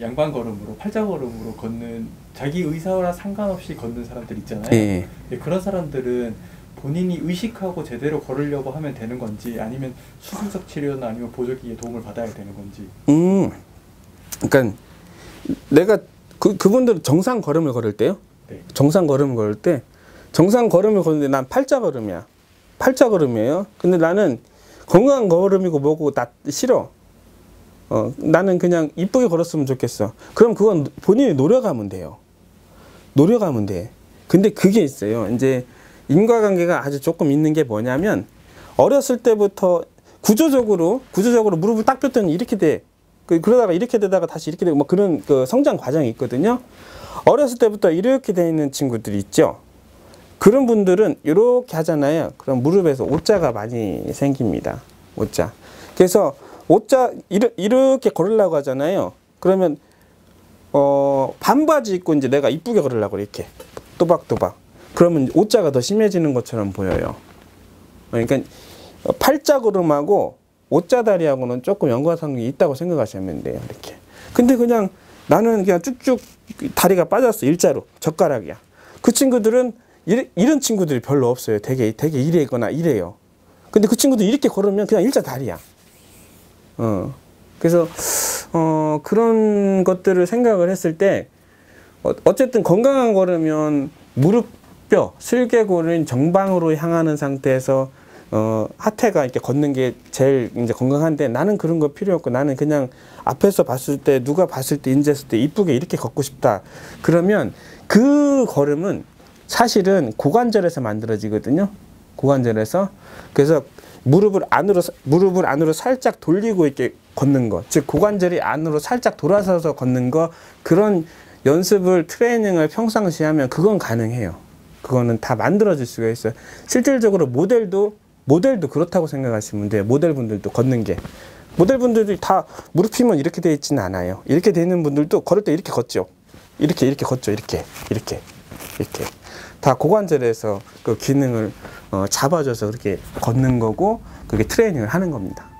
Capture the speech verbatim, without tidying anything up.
양반 걸음으로 팔자 걸음으로 걷는 자기 의사와 상관없이 걷는 사람들 있잖아요. 예. 예, 그런 사람들은 본인이 의식하고 제대로 걸으려고 하면 되는 건지 아니면 수술적 치료나 아니면 보조기의 도움을 받아야 되는 건지. 음, 그러니까 내가 그 그분들은 정상 걸음을 걸을 때요. 네. 정상 걸음을 걸을 때 정상 걸음을 걸는데 난 팔자 걸음이야. 팔자 걸음이에요. 근데 나는 건강한 걸음이고 뭐고 나 싫어. 어, 나는 그냥 이쁘게 걸었으면 좋겠어. 그럼 그건 본인이 노력하면 돼요. 노력하면 돼. 근데 그게 있어요. 이제 인과관계가 아주 조금 있는 게 뭐냐면 어렸을 때부터 구조적으로 구조적으로 무릎을 딱 폈더니 이렇게 돼. 그, 그러다가 이렇게 되다가 다시 이렇게 되고 뭐 그런 그 성장 과정이 있거든요. 어렸을 때부터 이렇게 돼 있는 친구들이 있죠. 그런 분들은 이렇게 하잖아요. 그럼 무릎에서 오자가 많이 생깁니다. 오자. 그래서 오자 이렇게 걸으려고 하잖아요. 그러면 어 반바지 입고 이제 내가 이쁘게 걸으려고 이렇게 또박또박. 그러면 오자가 더 심해지는 것처럼 보여요. 그러니까 팔자 걸음하고 오자 다리하고는 조금 연관성이 있다고 생각하시면 돼요. 이렇게. 근데 그냥 나는 그냥 쭉쭉 다리가 빠졌어. 일자로 젓가락이야. 그 친구들은 이래, 이런 친구들이 별로 없어요. 되게 되게 이래거나 이래요. 근데 그 친구들 이렇게 걸으면 그냥 일자 다리야. 어 그래서 어 그런 것들을 생각을 했을 때 어, 어쨌든 건강한 걸으면 무릎뼈 슬개골은 정방으로 향하는 상태에서 어 하태가 이렇게 걷는 게 제일 이제 건강한데 나는 그런 거 필요 없고 나는 그냥 앞에서 봤을 때 누가 봤을 때 인지했을 때 이쁘게 이렇게 걷고 싶다. 그러면 그 걸음은 사실은 고관절에서 만들어지거든요. 고관절에서. 그래서 무릎을 안으로 무릎을 안으로 살짝 돌리고 이렇게 걷는 거, 즉 고관절이 안으로 살짝 돌아서서 걷는 거, 그런 연습을 트레이닝을 평상시 하면 그건 가능해요. 그거는 다 만들어질 수가 있어요. 실질적으로 모델도 모델도 그렇다고 생각하시면 돼요. 모델분들도 걷는 게 모델분들이 다 무릎 힘은 이렇게 돼 있지는 않아요. 이렇게 돼 있는 분들도 걸을 때 이렇게 걷죠. 이렇게 이렇게 걷죠. 이렇게 이렇게 이렇게. 다 고관절에서 그 기능을 어, 잡아줘서 그렇게 걷는 거고 그게 트레이닝을 하는 겁니다.